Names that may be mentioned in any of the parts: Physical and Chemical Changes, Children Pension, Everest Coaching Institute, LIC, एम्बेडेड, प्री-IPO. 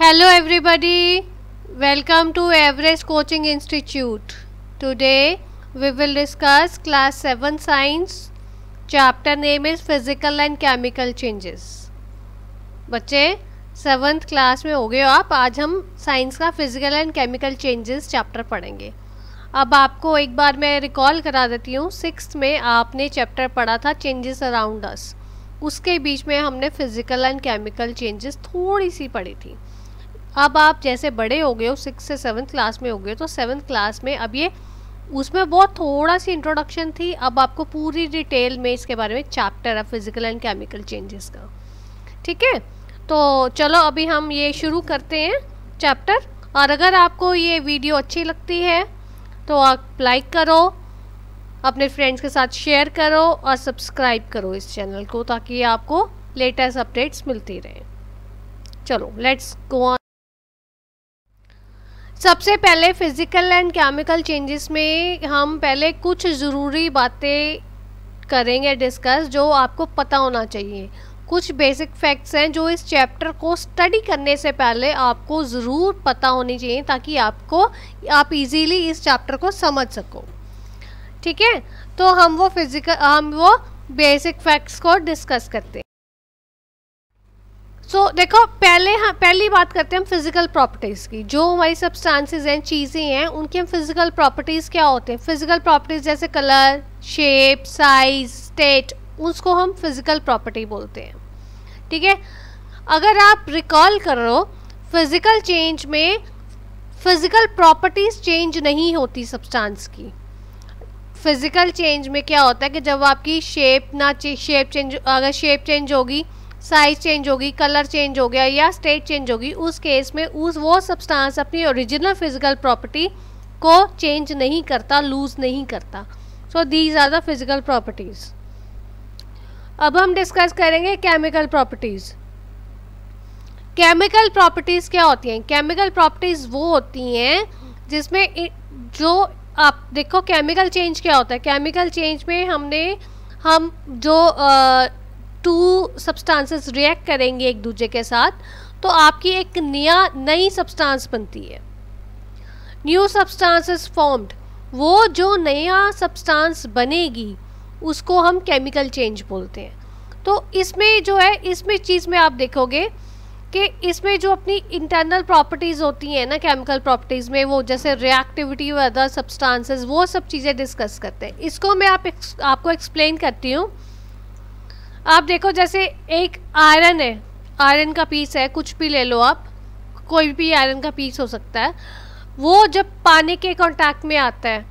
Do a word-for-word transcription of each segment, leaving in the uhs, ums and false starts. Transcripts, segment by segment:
Hello everybody, welcome to Average Coaching Institute. Today we will discuss class seven science. Chapter name is Physical and Chemical Changes. बच्चे seventh class में हो गए आप. आज हम science का physical and chemical changes chapter पढ़ेंगे. अब आपको एक बार मैं रिकॉल करा देती हूँ, सिक्स्थ में आपने चैप्टर पढ़ा था चेंजेस अराउंड अस. उसके बीच में हमने फिजिकल एंड केमिकल चेंजेस थोड़ी सी पढ़ी थी. अब आप जैसे बड़े हो गए हो, सिक्स से सेवन्थ क्लास में हो गए, तो सेवन्थ क्लास में अब ये उसमें बहुत थोड़ा सी इंट्रोडक्शन थी. अब आपको पूरी डिटेल में इसके बारे में चैप्टर है फिजिकल एंड केमिकल चेंजेस का. ठीक है, तो चलो अभी हम ये शुरू करते हैं चैप्टर. और अगर आपको ये वीडियो अच्छी लगती है तो आप लाइक करो, अपने फ्रेंड्स के साथ शेयर करो और सब्सक्राइब करो इस चैनल को, ताकि आपको लेटेस्ट अपडेट्स मिलती रहे. चलो लेट्स गो ऑन. सबसे पहले फिज़िकल एंड केमिकल चेंजेस में हम पहले कुछ ज़रूरी बातें करेंगे डिस्कस, जो आपको पता होना चाहिए. कुछ बेसिक फैक्ट्स हैं जो इस चैप्टर को स्टडी करने से पहले आपको ज़रूर पता होनी चाहिए, ताकि आपको आप इजीली इस चैप्टर को समझ सको. ठीक है, तो हम वो फिज़िकल हम वो बेसिक फैक्ट्स को डिस्कस करते हैं. सो so, देखो पहले हम हाँ, पहली बात करते हैं हम फिज़िकल प्रॉपर्टीज़ की. जो हमारी सब्सटेंसेस हैं, चीज़ें हैं, उनकी हम फिज़िकल प्रॉपर्टीज़ क्या होते हैं. फिज़िकल प्रॉपर्टीज़ जैसे कलर, शेप, साइज़, स्टेट, उसको हम फिज़िकल प्रॉपर्टी बोलते हैं. ठीक है, अगर आप रिकॉल करो फिज़िकल चेंज में फिज़िकल प्रॉपर्टीज़ चेंज नहीं होती सब्सटेंस की. फिज़िकल चेंज में क्या होता है कि जब आपकी शेप ना शेप चेंज अगर शेप चेंज होगी, साइज चेंज होगी, कलर चेंज हो गया या स्टेट चेंज होगी, उस केस में उस वो सब्सटेंस अपनी ओरिजिनल फिजिकल प्रॉपर्टी को चेंज नहीं करता, लूज नहीं करता. So these are the physical properties. अब हम डिस्कस करेंगे केमिकल प्रॉपर्टीज़. केमिकल प्रॉपर्टीज़ क्या होती हैं. केमिकल प्रॉपर्टीज़ वो होती हैं जिसमें जो आप देखो केमिकल चेंज क्या होता है. केमिकल चेंज में हमने हम जो आ, टू सब्सटेंसेस रिएक्ट करेंगे एक दूसरे के साथ, तो आपकी एक नया नई सब्सटेंस बनती है. न्यू सब्सटेंसेस फॉर्म्ड, वो जो नया सब्सटेंस बनेगी उसको हम केमिकल चेंज बोलते हैं. तो इसमें जो है इसमें चीज़ में आप देखोगे कि इसमें जो अपनी इंटरनल प्रॉपर्टीज़ होती हैं ना केमिकल प्रॉपर्टीज़ में, वो जैसे रिएक्टिविटी और अदर सब्सटेंसेस, वो सब चीज़ें डिस्कस करते हैं. इसको मैं आप आपको एक्सप्लेन करती हूँ. आप देखो जैसे एक आयरन है, आयरन का पीस है, कुछ भी ले लो आप, कोई भी आयरन का पीस हो सकता है. वो जब पानी के कांटेक्ट में आता है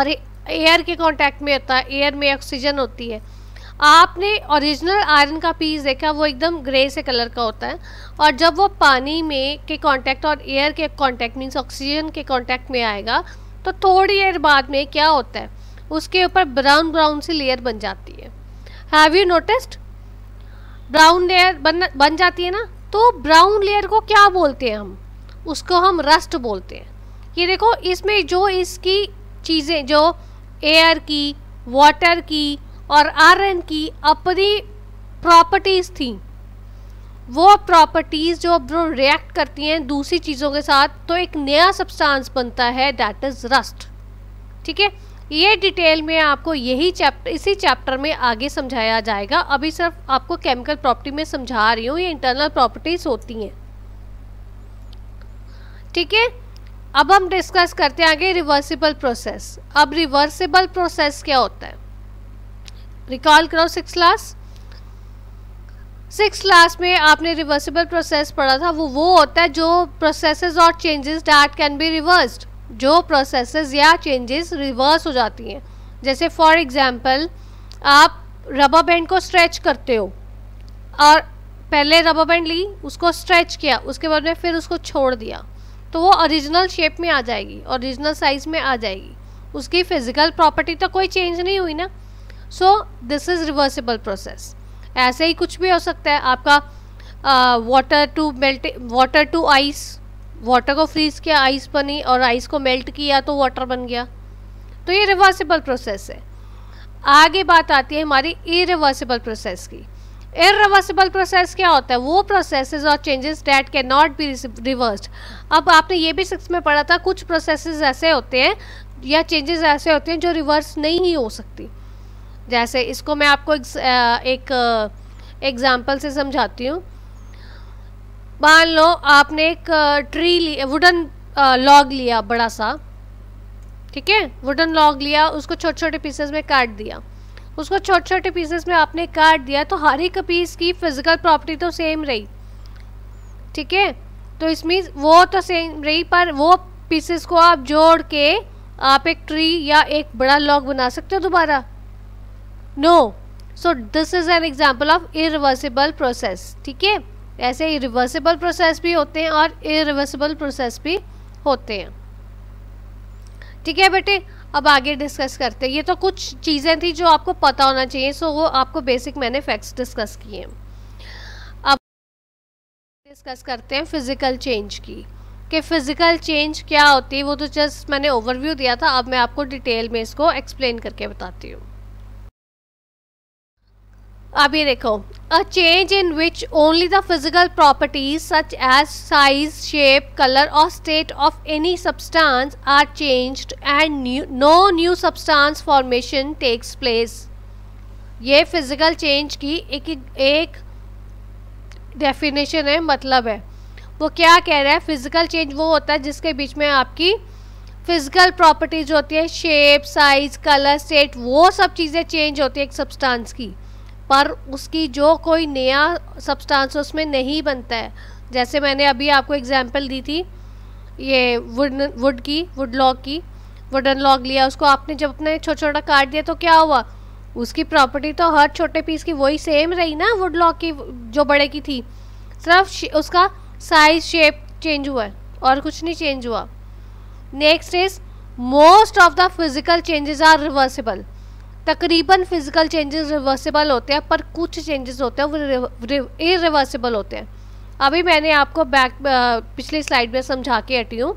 और एयर के कांटेक्ट में आता है, एयर में ऑक्सीजन होती है. आपने ओरिजिनल आयरन का पीस देखा, वो एकदम ग्रे से कलर का होता है, और जब वो पानी में के कांटेक्ट और एयर के कांटेक्ट मीन्स ऑक्सीजन के कांटेक्ट में आएगा, तो थोड़ी देर बाद में क्या होता है, उसके ऊपर ब्राउन ब्राउन सी लेयर बन जाती है. Have you noticed, brown layer बन बन जाती है ना. तो ब्राउन लेयर को क्या बोलते हैं हम, उसको हम रस्ट बोलते हैं. ये देखो इसमें जो इसकी चीज़ें जो एयर की, वाटर की और आयरन की अपनी प्रॉपर्टीज़ थी, वो प्रॉपर्टीज़ जो अब रिएक्ट करती हैं दूसरी चीज़ों के साथ, तो एक नया सब्सटेंस बनता है, दैट इज़ रस्ट. ठीक है, ये डिटेल में आपको यही चैप्टर इसी चैप्टर में आगे समझाया जाएगा. अभी सिर्फ आपको केमिकल प्रॉपर्टी में समझा रही हूँ, ये इंटरनल प्रॉपर्टीज़ होती हैं. ठीक है, अब हम डिस्कस करते हैं आगे रिवर्सिबल प्रोसेस. अब रिवर्सिबल प्रोसेस क्या होता है, रिकॉल करो सिक्स क्लास सिक्स क्लास में आपने रिवर्सिबल प्रोसेस पढ़ा था. वो वो होता है जो प्रोसेसेस और changes that can be reversed, जो प्रोसेसेस या चेंजेस रिवर्स हो जाती हैं. जैसे फॉर एग्जांपल आप रबर बैंड को स्ट्रेच करते हो, और पहले रबर बैंड ली, उसको स्ट्रेच किया, उसके बाद में फिर उसको छोड़ दिया, तो वो ओरिजिनल शेप में आ जाएगी, ओरिजिनल साइज़ में आ जाएगी. उसकी फिज़िकल प्रॉपर्टी तो कोई चेंज नहीं हुई ना. So this is reversible process. ऐसे ही कुछ भी हो सकता है. आपका water to melt water to ice, water को फ्रीज़ किया, आइस बनी, और आइस को मेल्ट किया तो वाटर बन गया. तो ये रिवर्सिबल प्रोसेस है. आगे बात आती है हमारी इरिवर्सिबल प्रोसेस की. इररिवर्सिबल प्रोसेस क्या होता है? वो प्रोसेसेस और changes that can not be reversed. अब आपने ये भी सिक्स में पढ़ा था, कुछ प्रोसेसेस ऐसे होते हैं या चेंजेस ऐसे होते हैं जो रिवर्स नहीं ही हो सकती। जैसे इसको मैं आपको एक एग्जांपल से समझाती हूँ। मान लो आपने एक ट्री ली, वुडन लॉग लिया बड़ा सा, ठीक है, वुडन लॉग लिया, उसको छोटे छोटे पीसेस में काट दिया, उसको छोटे छोटे पीसेस में आपने काट दिया, तो हर एक पीस की फिजिकल प्रॉपर्टी तो सेम रही, ठीक है, तो इसमें वो तो सेम रही, पर वो पीसेस को आप जोड़ के आप एक ट्री या एक बड़ा लॉग बना सकते हो दोबारा? No. So this is an example of irreversible process, ठीक है। ऐसे ही रिवर्सिबल प्रोसेस भी होते हैं और इरिवर्सिबल प्रोसेस भी होते हैं, ठीक है बेटे। अब आगे डिस्कस करते हैं। ये तो कुछ चीज़ें थी जो आपको पता होना चाहिए, सो वो आपको बेसिक मैंने फैक्ट्स डिस्कस किए हैं। अब डिस्कस करते हैं फिज़िकल चेंज की, कि फिज़िकल चेंज क्या होती है। वो तो जस्ट मैंने ओवरव्यू दिया था, अब मैं आपको डिटेल में इसको एक्सप्लेन करके बताती हूँ। अब ये देखो, a change in which only the physical properties such as size, shape, colour और state of any substance are changed and no new substance formation takes place. ये फिजिकल चेंज की एक एक डेफिनेशन है, मतलब है। वो क्या कह रहा है? फिजिकल चेंज वो होता है जिसके बीच में आपकी फिजिकल प्रॉपर्टीज होती है, शेप, साइज, कलर, स्टेट, वो सब चीज़ें चेंज होती है एक सब्सटेंस की, पर उसकी जो कोई नया सब्सटेंस उसमें नहीं बनता है। जैसे मैंने अभी आपको एग्जांपल दी थी, ये वुड वुड की वुड लॉग की, वुडन लॉग लिया, उसको आपने जब अपने छोटा छोटा काट दिया तो क्या हुआ? उसकी प्रॉपर्टी तो हर छोटे पीस की वही सेम रही ना, वुड लॉग की जो बड़े की थी, सिर्फ उसका साइज, शेप चेंज हुआ है और कुछ नहीं चेंज हुआ। Next is most of the physical changes are reversible. तकरीबन फिजिकल चेंजेस रिवर्सिबल होते हैं, पर कुछ चेंजेस होते हैं वो इरिवर्सिबल होते हैं। अभी मैंने आपको बैक पिछली स्लाइड में समझा के हटी हूँ।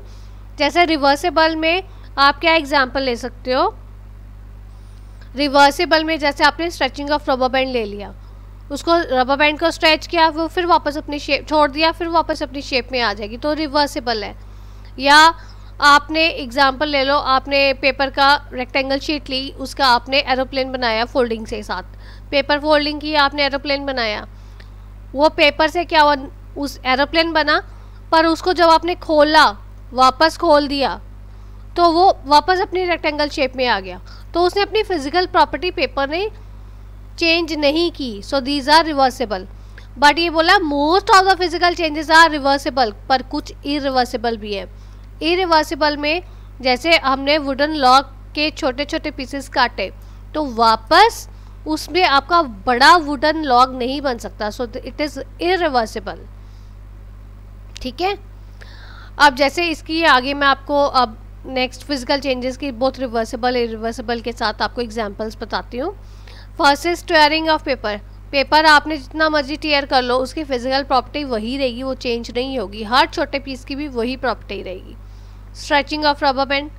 जैसे रिवर्सिबल में आप क्या एग्जांपल ले सकते हो? रिवर्सिबल में जैसे आपने स्ट्रेचिंग ऑफ रबर बैंड ले लिया, उसको रबर बैंड को स्ट्रेच किया, वो फिर वापस अपनी शेप छोड़ दिया, फिर वापस अपनी शेप में आ जाएगी, तो रिवर्सिबल है। या आपने एग्जांपल ले लो, आपने पेपर का रेक्टेंगल शीट ली, उसका आपने एरोप्लेन बनाया फोल्डिंग से साथ, पेपर फोल्डिंग की, आपने एरोप्लेन बनाया, वो पेपर से क्या हुआ? उस एरोप्लेन बना, पर उसको जब आपने खोला, वापस खोल दिया, तो वो वापस अपनी रेक्टेंगल शेप में आ गया, तो उसने अपनी फिजिकल प्रॉपर्टी पेपर ने चेंज नहीं की। So these are reversible. But ये बोला most of the physical changes are reversible, पर कुछ इरिवर्सिबल भी है। इरिवर्सिबल में जैसे हमने वुडन लॉग के छोटे छोटे पीसेस काटे, तो वापस उसमें आपका बड़ा वुडन लॉग नहीं बन सकता, सो इट इज़ इरिवर्सिबल, ठीक है। अब जैसे इसकी आगे मैं आपको अब नेक्स्ट फिजिकल चेंजेस की बोथ रिवर्सिबल इरिवर्सिबल के साथ आपको एग्जांपल्स बताती हूँ। First is tearing of paper. Paper आपने जितना मर्जी टियर कर लो, उसकी फिजिकल प्रॉपर्टी वही रहेगी, वो चेंज नहीं होगी, हर छोटे पीस की भी वही प्रॉपर्टी रहेगी। Stretching of rubber band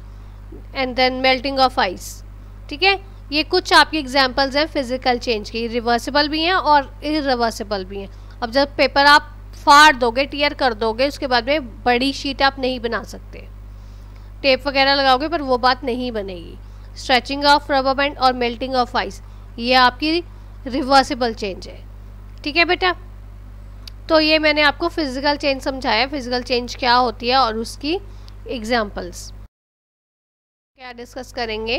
and then melting of ice, ठीक है। ये कुछ आपकी एग्जांपल्स हैं फिजिकल चेंज की, रिवर्सिबल भी हैं और इरिवर्सिबल भी हैं। अब जब पेपर आप फाड़ दोगे, टियर कर दोगे, उसके बाद में बड़ी शीट आप नहीं बना सकते, टेप वगैरह लगाओगे पर वो बात नहीं बनेगी। स्ट्रेचिंग ऑफ रबर बैंड और मेल्टिंग ऑफ आइस, ये आपकी रिवर्सिबल चेंज है, ठीक है बेटा। तो ये मैंने आपको फिजिकल चेंज समझाया, फिजिकल चेंज क्या होती है और उसकी एग्जाम्पल्स क्या डिस्कस करेंगे।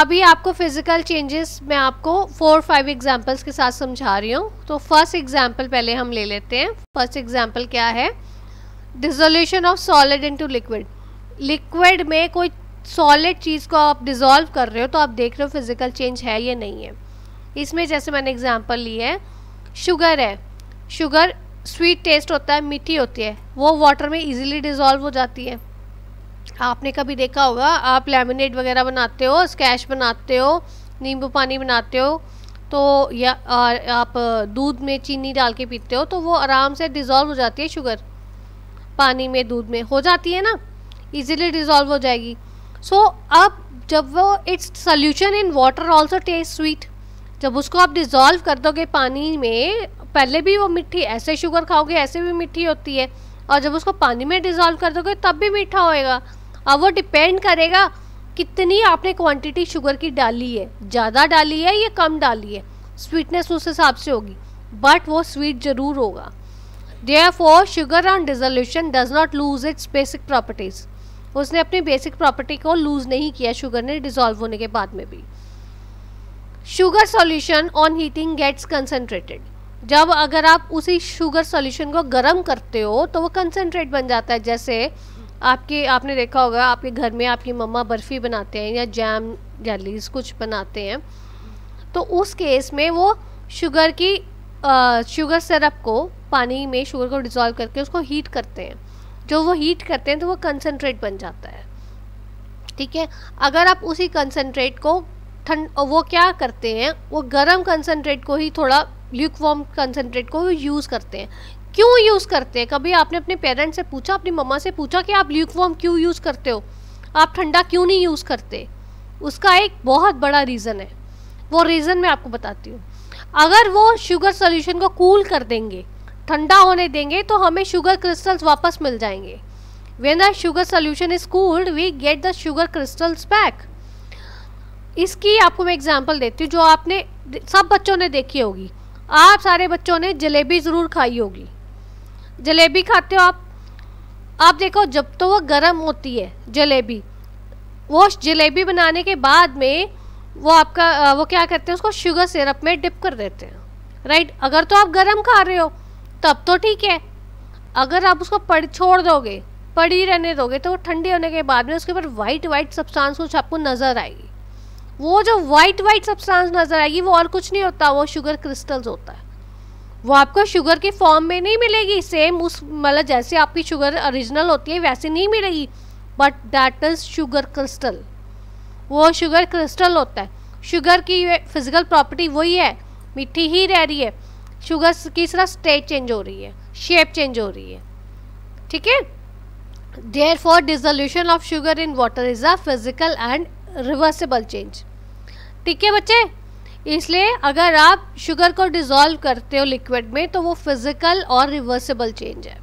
अभी आपको फिजिकल चेंजेस मैं आपको फोर फाइव एग्जाम्पल्स के साथ समझा रही हूँ। तो फर्स्ट एग्जाम्पल पहले हम ले लेते हैं। फर्स्ट एग्जाम्पल क्या है? Dissolution of solid into liquid. Liquid में कोई सॉलिड चीज़ को आप डिसॉल्व कर रहे हो, तो आप देख रहे हो फिजिकल चेंज है या नहीं है। इसमें जैसे मैंने एग्जाम्पल ली है, शुगर है, शुगर स्वीट टेस्ट होता है, मीठी होती है, वो वाटर में इजीली डिसॉल्व हो जाती है। आपने कभी देखा होगा, आप लेमनेड वगैरह बनाते हो, स्कैश बनाते हो, नींबू पानी बनाते हो, तो या और आप दूध में चीनी डाल के पीते हो, तो वो आराम से डिसॉल्व हो जाती है, शुगर पानी में, दूध में हो जाती है ना, इजीली डिसॉल्व हो जाएगी। सो so, अब जब वो its solution in water also taste sweet, जब उसको आप डिज़ोल्व कर दोगे पानी में, पहले भी वो मीठी, ऐसे शुगर खाओगे ऐसे भी मीठी होती है, और जब उसको पानी में डिज़ोल्व कर दोगे तब भी मीठा होएगा। अब वो डिपेंड करेगा कितनी आपने क्वांटिटी शुगर की डाली है, ज़्यादा डाली है या कम डाली है, स्वीटनेस उस हिसाब से होगी, बट वो स्वीट ज़रूर होगा। Therefore sugar on dissolution does not lose its basic properties, उसने अपनी बेसिक प्रॉपर्टी को लूज़ नहीं किया शुगर ने डिज़ोल्व होने के बाद में भी। Sugar solution on heating gets concentrated, जब अगर आप उसी शुगर सॉल्यूशन को गर्म करते हो तो वो कंसनट्रेट बन जाता है। जैसे आपके आपने देखा होगा आपके घर में आपकी मम्मा बर्फ़ी बनाते हैं या जैम जैलीज कुछ बनाते हैं, तो उस केस में वो शुगर की आ, शुगर सिरप को पानी में शुगर को डिज़ोल्व करके उसको हीट करते हैं, जो वो हीट करते हैं तो वो कंसनट्रेट बन जाता है। ठीक है, अगर आप उसी कंसनट्रेट को ठंड वो क्या करते हैं, वो गर्म कंसनट्रेट को ही थोड़ा ल्यूकवार्म कंसनट्रेट को यूज़ करते हैं। क्यों यूज़ करते हैं? कभी आपने अपने पेरेंट्स से पूछा, अपनी मम्मा से पूछा कि आप ल्यूकवार्म क्यों यूज़ करते हो, आप ठंडा क्यों नहीं यूज़ करते? उसका एक बहुत बड़ा रीज़न है, वो रीज़न मैं आपको बताती हूँ। अगर वो शुगर सॉल्यूशन को कूल कर देंगे, ठंडा होने देंगे, तो हमें शुगर क्रिस्टल्स वापस मिल जाएंगे। When the sugar solution is cooled we get the sugar crystals back. इसकी आपको मैं एग्जांपल देती हूँ जो आपने सब बच्चों ने देखी होगी। आप सारे बच्चों ने जलेबी ज़रूर खाई होगी, जलेबी खाते हो आप आप देखो जब तो वो गर्म होती है जलेबी, वो जलेबी बनाने के बाद में वो आपका वो क्या करते हैं, उसको शुगर सिरप में डिप कर देते हैं, राइट। अगर तो आप गर्म खा रहे हो तब तो ठीक है, अगर आप उसको पड़ छोड़ दोगे, पड़ी रहने दोगे, तो वो ठंडे होने के बाद में उसके ऊपर वाइट वाइट सब्सटेंस कुछ आपको नज़र आएगी। वो जो वाइट वाइट सब्सटेंस नज़र आएगी वो और कुछ नहीं होता, वो शुगर क्रिस्टल्स होता है। वो आपको शुगर की फॉर्म में नहीं मिलेगी, सेम उस मतलब जैसे आपकी शुगर ओरिजिनल होती है वैसे नहीं मिलेगी, but that is sugar crystal, वो शुगर क्रिस्टल होता है। शुगर की फिजिकल प्रॉपर्टी वही है, मीठी ही रह रही है, शुगर की सिर्फ स्टेट चेंज हो रही है, शेप चेंज हो रही है। ठीक है, therefore dissolution of sugar in water is a physical and reversible change. ठीक है बच्चे, इसलिए अगर आप शुगर को डिज़ोल्व करते हो लिक्विड में तो वो फिजिकल और रिवर्सिबल चेंज है।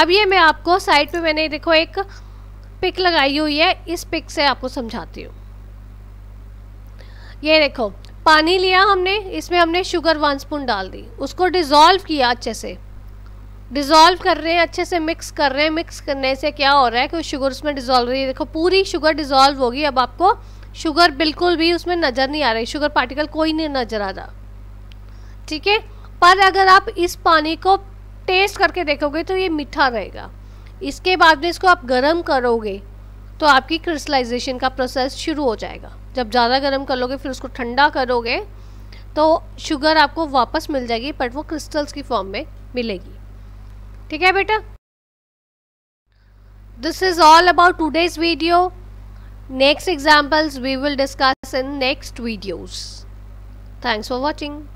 अब ये मैं आपको साइड पे मैंने देखो एक पिक लगाई हुई है, इस पिक से आपको समझाती हूँ। ये देखो पानी लिया हमने, इसमें हमने शुगर वन स्पून डाल दी, उसको डिज़ोल्व किया, अच्छे से डिज़ोल्व कर रहे हैं, अच्छे से मिक्स कर रहे हैं। मिक्स करने से क्या हो रहा है कि शुगर उसमें डिज़ोल्व रही है, देखो पूरी शुगर डिज़ोल्व होगी। अब आपको शुगर बिल्कुल भी उसमें नज़र नहीं आ रही, शुगर पार्टिकल कोई नहीं नज़र आ रहा। ठीक है, पर अगर आप इस पानी को टेस्ट करके देखोगे तो ये मीठा रहेगा। इसके बाद में इसको आप गर्म करोगे तो आपकी क्रिस्टलाइजेशन का प्रोसेस शुरू हो जाएगा। जब ज़्यादा गर्म कर लोगे फिर उसको ठंडा करोगे तो शुगर आपको वापस मिल जाएगी, बट वो क्रिस्टल्स की फॉर्म में मिलेगी। ठीक है बेटा, this is all about today's video. Next examples we will discuss in next videos. Thanks for watching.